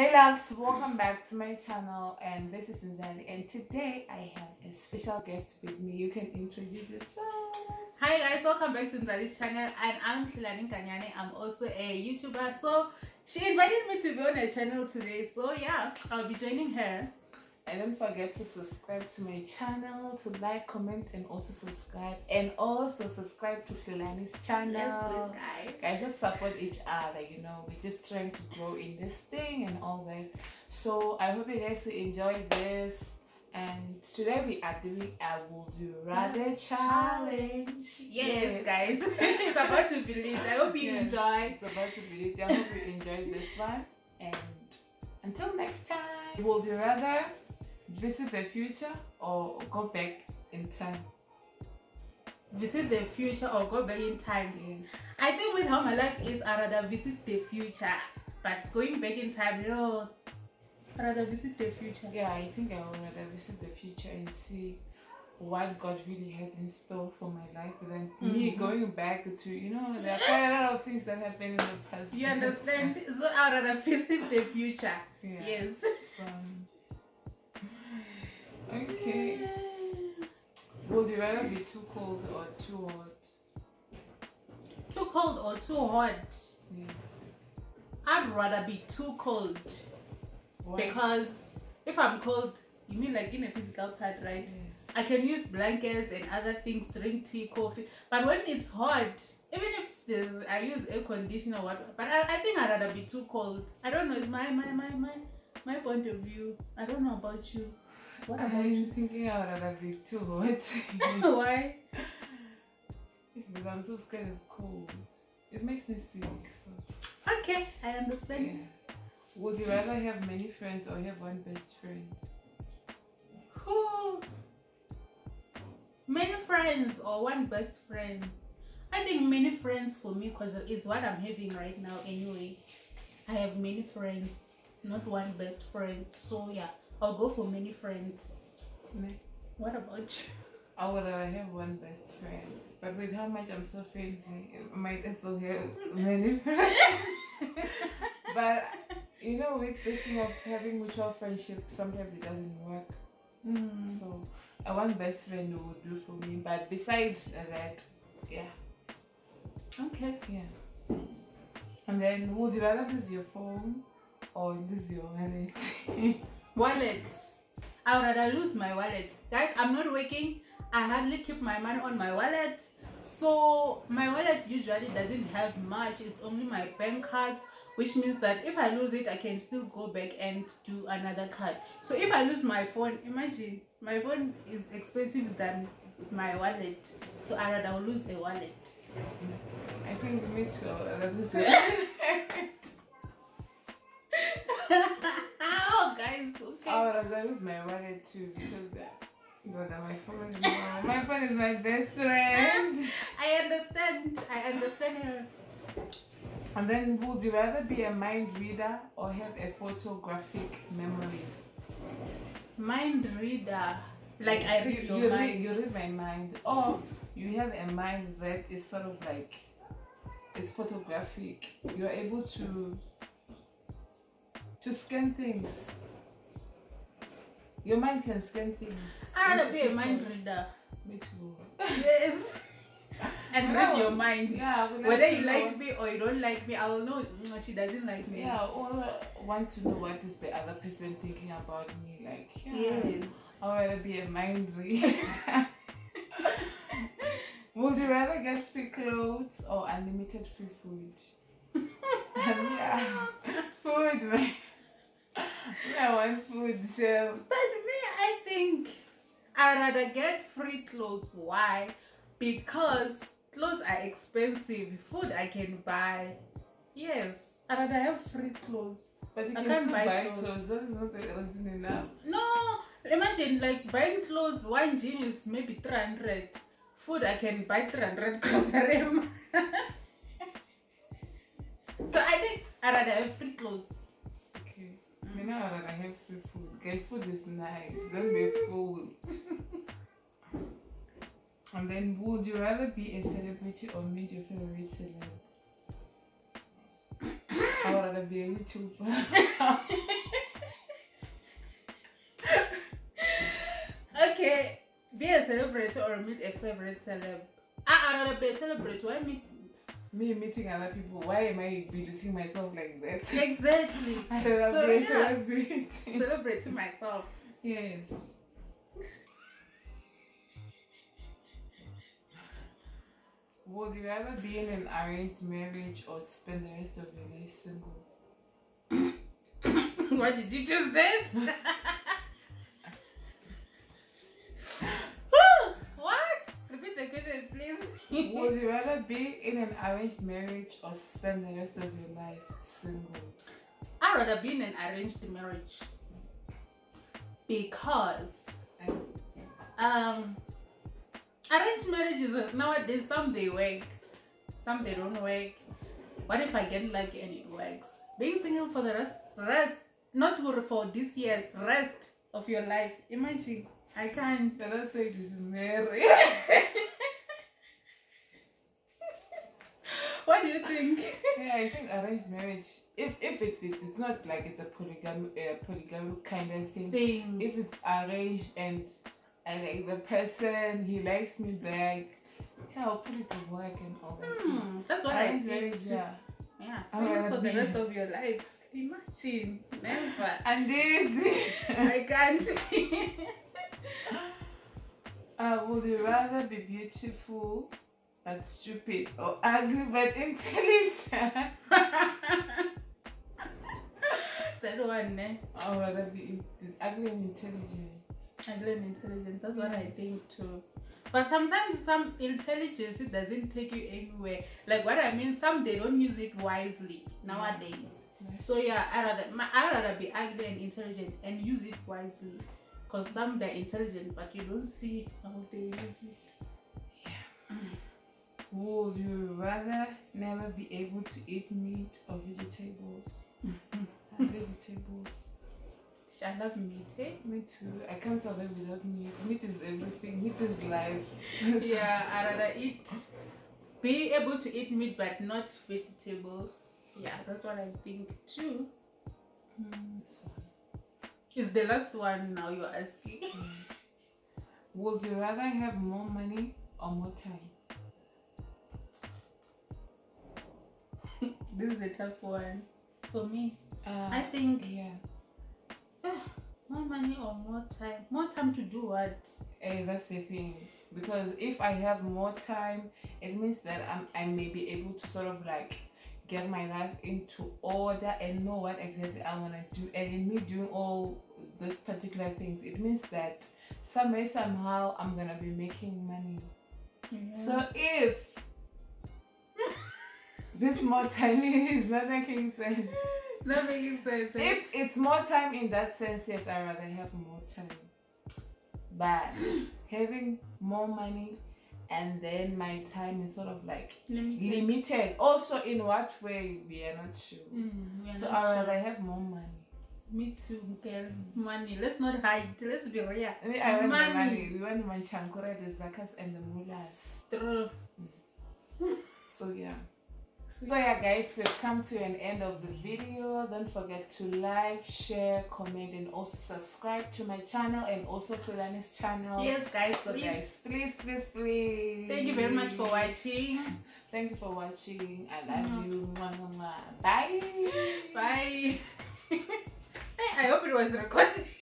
Hey loves, welcome back to my channel, and this is NdzaLLy, and today I have a special guest with me. You can introduce yourself. Hi guys, welcome back to NdzaLLy's channel, and I'm Khilani Kanyane. I'm also a YouTuber, so she invited me to be on her channel today, so yeah, I'll be joining her. And don't forget to subscribe to my channel, to like, comment, and also subscribe. And also subscribe to Khilani's channel. Yes, please guys. Guys, just support each other, you know. We're just trying to grow in this thing and all that. So I hope you guys will enjoy this. And today we are doing a Would You Rather challenge. Yes, guys. It's about to be lit. I hope you enjoy. It's about to be lit. I hope you enjoyed this one. And until next time. Would you rather visit the future or go back in time? Visit the future or go back in time? Yes. I think with how my life is, I'd rather visit the future. But going back in time, no. I'd rather visit the future. Yeah, I think I would rather visit the future and see what God really has in store for my life than me going back to, you know, there are quite a lot of things that happen in the past. You understand? So I'd rather visit the future. Yeah. Yes. Okay. Would you rather be too cold or too hot? Too cold or too hot? Yes. I'd rather be too cold. Why? Because if I'm cold, you mean like in a physical part, right? Yes. I can use blankets and other things, drink tea, coffee. But when it's hot, even if there's, I use air conditioner or what, but I think I'd rather be too cold. I don't know. It's my point of view. I don't know about you. What about you? Thinking I would rather be too hot. Why? Because I'm so scared of cold. It makes me sick. So. Okay, I understand. Yeah. Would you rather have many friends or have one best friend? Who? Many friends or one best friend? I think many friends for me, because it's what I'm having right now anyway. I have many friends, not one best friend. So yeah. I'll go for many friends. What about you? I would rather have one best friend. But with how much I'm so friendly, I might as well have many friends. But you know, with this thing of having mutual friendship, sometimes it doesn't work. So a one best friend will do for me. But besides that, yeah. Okay. Yeah. And then, would you rather lose your phone or lose your vanity? Wallet. I would rather lose my wallet. Guys, I'm not working. I hardly keep my money on my wallet. So my wallet usually doesn't have much. It's only my bank cards, which means that if I lose it, I can still go back and do another card. So if I lose my phone, imagine my phone is expensive than my wallet. So I rather lose a wallet. I think me too. I rather lose a wallet. Guys, okay. I would rather lose my wallet too, because my phone is my best friend. I understand her. And then, would you rather be a mind reader or have a photographic memory? Mind reader, like so I read your mind. You read my mind, or you have a mind that is sort of like it's photographic. You're able to scan things. Your mind can scan things. I'd rather be a mind reader. Me too. Yes. And read your mind. Yeah. Whether you like me or you don't like me, I will know she doesn't like me. Yeah. Or want to know what is the other person thinking about me. Like. Yeah, yes. I'd rather be a mind reader. Would you rather get free clothes or unlimited free food? Yeah. Food, man. I want food, chef. But me, I think I'd rather get free clothes. Why? Because clothes are expensive. Food I can buy. Yes, I'd rather have free clothes. But you can't buy clothes. That is not really enough. No, imagine like buying clothes. One jean is maybe 300. Food I can buy 300 clothes. So I think I'd rather have free clothes. Now I'd rather have free food. Guys, food is nice. Don't be fooled. And then, would you rather be a celebrity or meet your favorite celeb? I would rather be a YouTuber. or meet a favorite celeb. Celebrate. Why me meeting other people? Why am I belittling myself like that? Exactly. I celebrate. So, yeah. Celebrating myself. Yes. Would you rather be in an arranged marriage or spend the rest of your life single? Why did you choose this? What? Repeat the question, please. Would you rather be in an arranged marriage or spend the rest of your life single? I'd rather be in an arranged marriage because arranged marriages nowadays, some they work, some they don't work. What if I get lucky and it works? Being single for the rest, not for this year's rest of your life. Imagine, I can't. I don't say to marry. What do you think? Yeah, I think arranged marriage. If it's not like it's a polygamy kind of thing. If it's arranged and I like the person, he likes me back. Yeah, I'll put it to work and all that. That's what I think. Yeah, single for the rest of your life. Imagine, never. And this, I can't. Would you rather be beautiful but stupid, or ugly but intelligent? That one, eh? I would rather be ugly and intelligent. Ugly and intelligent. That's what I think too. But sometimes some intelligence, it doesn't take you anywhere. Like what I mean, some they don't use it wisely nowadays. Yes. So yeah, I'd rather be ugly and intelligent and use it wisely. Cause some they're intelligent but you don't see how they use it. Yeah. Would you rather never be able to eat meat or vegetables? Vegetables. I love meat, eh? Me too. I can't survive without meat. Meat is everything. Meat is life. Yeah, I'd rather be able to eat meat but not vegetables. Yeah, that's what I think too. This one. It's the last one now you're asking. Would you rather have more money or more time? This is a tough one for me. I think. Yeah. More money or more time? More time to do what? Hey, that's the thing. Because if I have more time, it means that I may be able to sort of like get my life into order and know what exactly I want to do. And in me doing all those particular things, it means that somehow I'm going to be making money. Yeah. So if this more time is not making sense. Not making sense. If it's more time in that sense, yes, I'd rather have more time. But having more money and then my time is sort of like limited. Also, in what way we are not sure. So I'd rather have more money. Me too, girl. Money. Let's not hide. Let's be real. I want money. We want my chankora, the zakas, and the mullahs. True. So yeah. So yeah guys, we've come to an end of the video. Don't forget to like, share, comment, and also subscribe to my channel and also Fulani's channel. Yes guys, so please. Guys, please. Thank you very much for watching. Thank you for watching. I love you. Bye. Bye. I hope it was recorded.